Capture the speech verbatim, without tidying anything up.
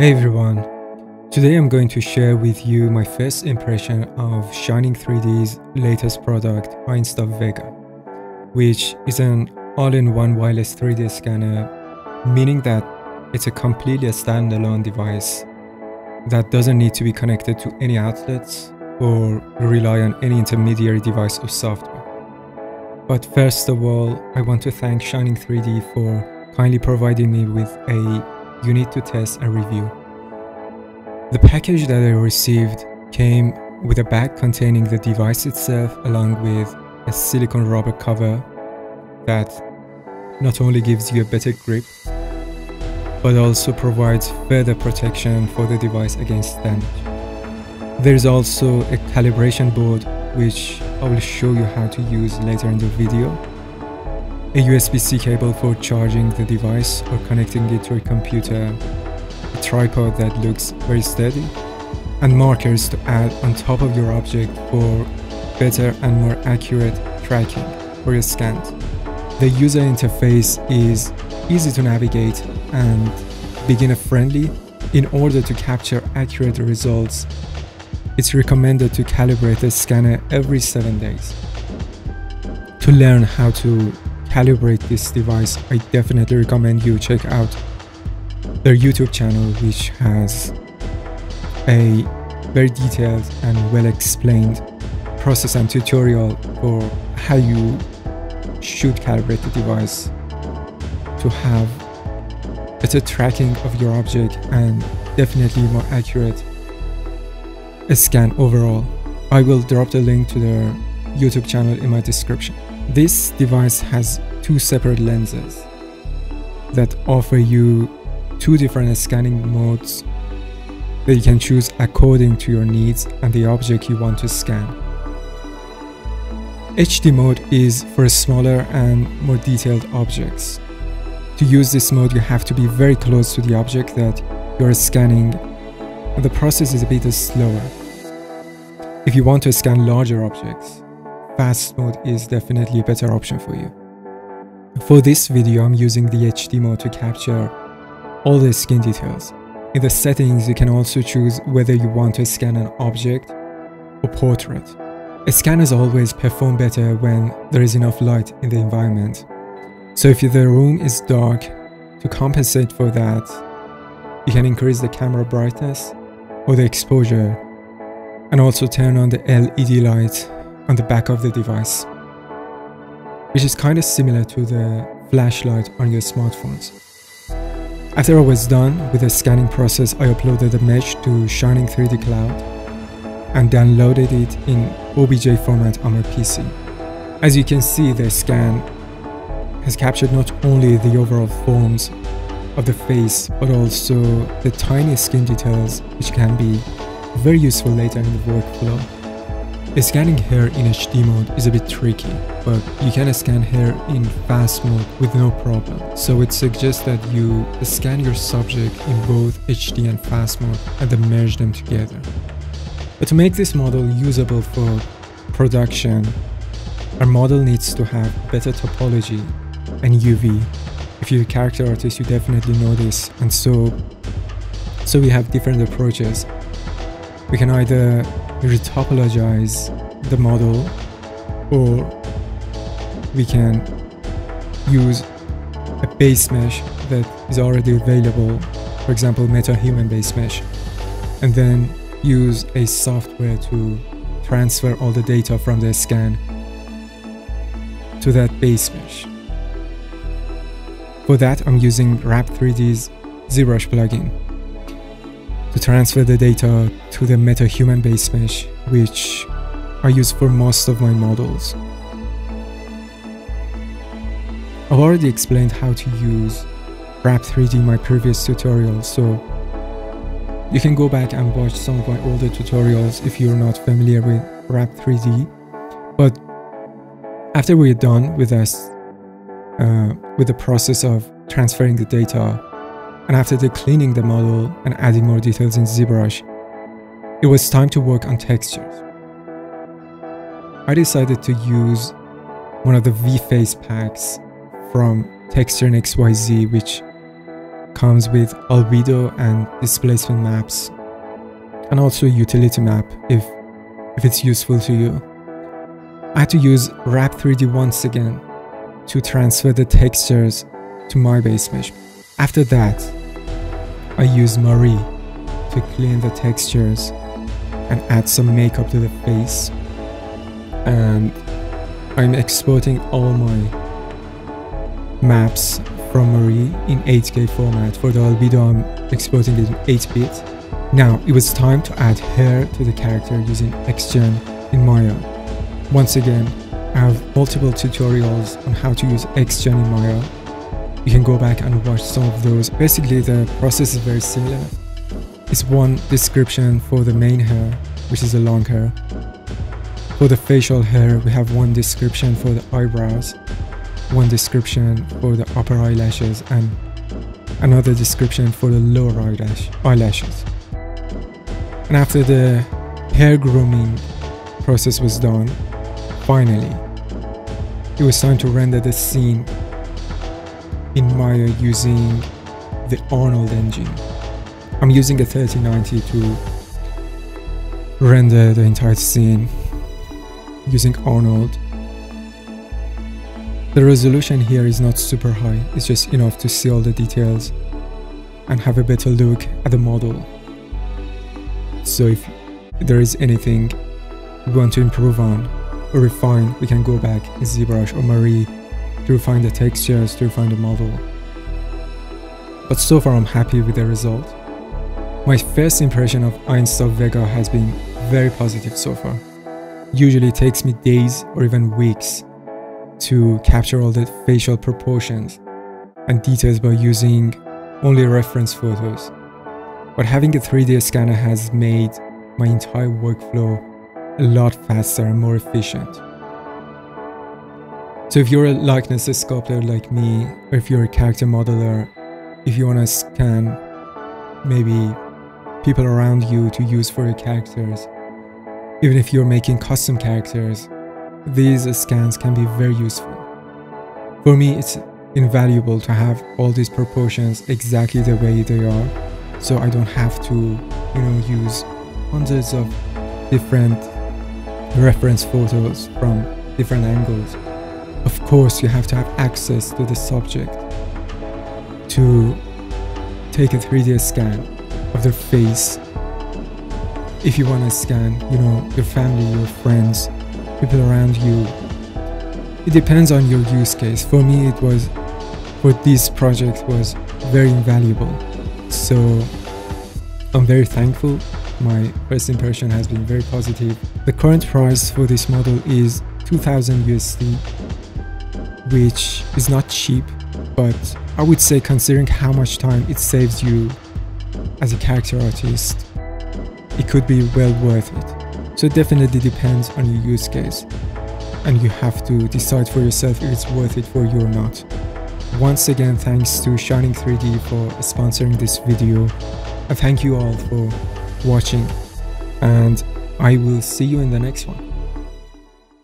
Hey everyone, today I'm going to share with you my first impression of Shining three D's latest product, Einstar Vega, which is an all-in-one wireless three D scanner, meaning that it's a completely standalone device that doesn't need to be connected to any outlets or rely on any intermediary device or software. But first of all, I want to thank Shining three D for kindly providing me with a you need to test and review. The package that I received came with a bag containing the device itself along with a silicone rubber cover that not only gives you a better grip but also provides further protection for the device against damage. There's also a calibration board which I will show you how to use later in the video, a U S B C cable for charging the device or connecting it to a computer, a tripod that looks very steady, and markers to add on top of your object for better and more accurate tracking for your scans. The user interface is easy to navigate and beginner-friendly. In order to capture accurate results, it's recommended to calibrate the scanner every seven days. To learn how to calibrate this device, I definitely recommend you check out their YouTube channel, which has a very detailed and well explained process and tutorial for how you should calibrate the device to have better tracking of your object and definitely more accurate a scan overall. I will drop the link to their YouTube channel in my description. This device has two separate lenses that offer you two different scanning modes that you can choose according to your needs and the object you want to scan. H D mode is for smaller and more detailed objects. To use this mode, you have to be very close to the object that you are scanning, and the process is a bit slower. If you want to scan larger objects, fast mode is definitely a better option for you. For this video, I'm using the H D mode to capture all the skin details. In the settings, you can also choose whether you want to scan an object or portrait. A scan is always performed better when there is enough light in the environment. So if the room is dark, to compensate for that, you can increase the camera brightness or the exposure, and also turn on the L E D light on the back of the device, which is kind of similar to the flashlight on your smartphones. After I was done with the scanning process, I uploaded the mesh to Shining three D Cloud and downloaded it in O B J format on my P C. As you can see, the scan has captured not only the overall forms of the face but also the tiny skin details, which can be very useful later in the workflow. Scanning hair in H D mode is a bit tricky, but you can scan hair in fast mode with no problem. So it suggests that you scan your subject in both H D and fast mode and then merge them together. But to make this model usable for production, our model needs to have better topology and U V. If you're a character artist, you definitely know this, and so, so we have different approaches. We can either retopologize the model, or we can use a base mesh that is already available, for example MetaHuman base mesh, and then use a software to transfer all the data from the scan to that base mesh. For that, I'm using Wrap three D's ZBrush plugin to transfer the data to the MetaHuman base mesh, which I use for most of my models. I've already explained how to use Wrap three D in my previous tutorial, so you can go back and watch some of my older tutorials if you're not familiar with Wrap three D. But after we're done with us, uh, with the process of transferring the data, and after the cleaning the model and adding more details in ZBrush, it was time to work on textures. I decided to use one of the V-Face packs from TextureXYZ, which comes with albedo and displacement maps, and also utility map if, if it's useful to you. I had to use Wrap three D once again to transfer the textures to my base mesh. After that, I used Mari to clean the textures and add some makeup to the face. And I'm exporting all my maps from Mari in eight K format. For the albedo, I'm exporting it in eight bit. Now, it was time to add hair to the character using XGen in Maya. Once again, I have multiple tutorials on how to use XGen in Maya. You can go back and watch some of those. Basically, the process is very similar. It's one description for the main hair, which is the long hair. For the facial hair, we have one description for the eyebrows, one description for the upper eyelashes, and another description for the lower eyelash eyelashes. And after the hair grooming process was done, finally, it was time to render the scene in Maya using the Arnold engine. I'm using a thirty ninety to render the entire scene using Arnold. The resolution here is not super high, it's just enough to see all the details and have a better look at the model. So if there is anything we want to improve on or refine, we can go back in ZBrush or Mari to refine the textures, to refine the model. But so far I'm happy with the result. My first impression of Einstar Vega has been very positive so far. Usually it takes me days or even weeks to capture all the facial proportions and details by using only reference photos. But having a three D scanner has made my entire workflow a lot faster and more efficient. So if you're a likeness sculptor like me, or if you're a character modeler, if you want to scan maybe people around you to use for your characters, even if you're making custom characters, these scans can be very useful. For me, it's invaluable to have all these proportions exactly the way they are, so I don't have to, you know, use hundreds of different reference photos from different angles. Of course, you have to have access to the subject to take a three D scan of their face. If you want to scan, you know, your family, your friends, people around you, it depends on your use case. For me, it was, for this project, was very invaluable. So I'm very thankful. My first impression has been very positive. The current price for this model is two thousand U S D, which is not cheap, but I would say, considering how much time it saves you as a character artist, it could be well worth it. So it definitely depends on your use case, and you have to decide for yourself if it's worth it for you or not. Once again, thanks to Shining three D for sponsoring this video. I thank you all for watching, and I will see you in the next one.